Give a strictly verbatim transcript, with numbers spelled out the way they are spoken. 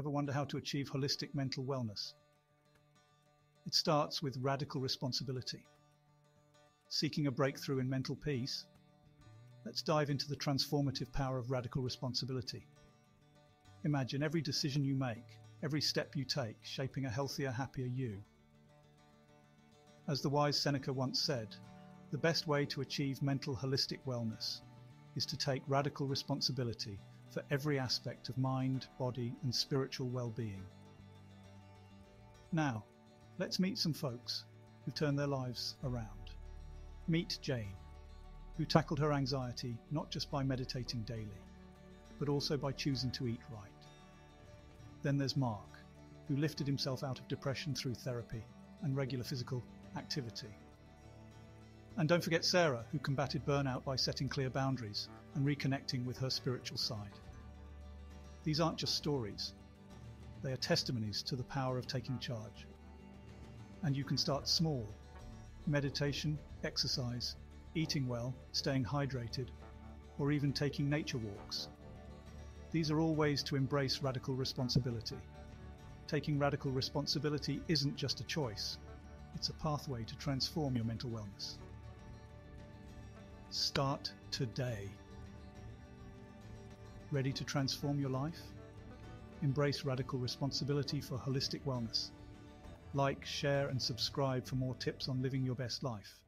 Ever wonder how to achieve holistic mental wellness? It starts with radical responsibility. Seeking a breakthrough in mental peace? Let's dive into the transformative power of radical responsibility. Imagine every decision you make, every step you take, shaping a healthier, happier you. As the wise Seneca once said, the best way to achieve mental holistic wellness is to take radical responsibility for every aspect of mind, body, and spiritual well-being. Now, let's meet some folks who've turned their lives around. Meet Jane, who tackled her anxiety not just by meditating daily, but also by choosing to eat right. Then there's Mark, who lifted himself out of depression through therapy and regular physical activity. And don't forget Sarah, who combated burnout by setting clear boundaries and reconnecting with her spiritual side. These aren't just stories. They are testimonies to the power of taking charge. And you can start small. Meditation, exercise, eating well, staying hydrated, or even taking nature walks. These are all ways to embrace radical responsibility. Taking radical responsibility isn't just a choice. It's a pathway to transform your mental wellness. Start today. Ready to transform your life? Embrace radical responsibility for holistic wellness. Like, share, and subscribe for more tips on living your best life.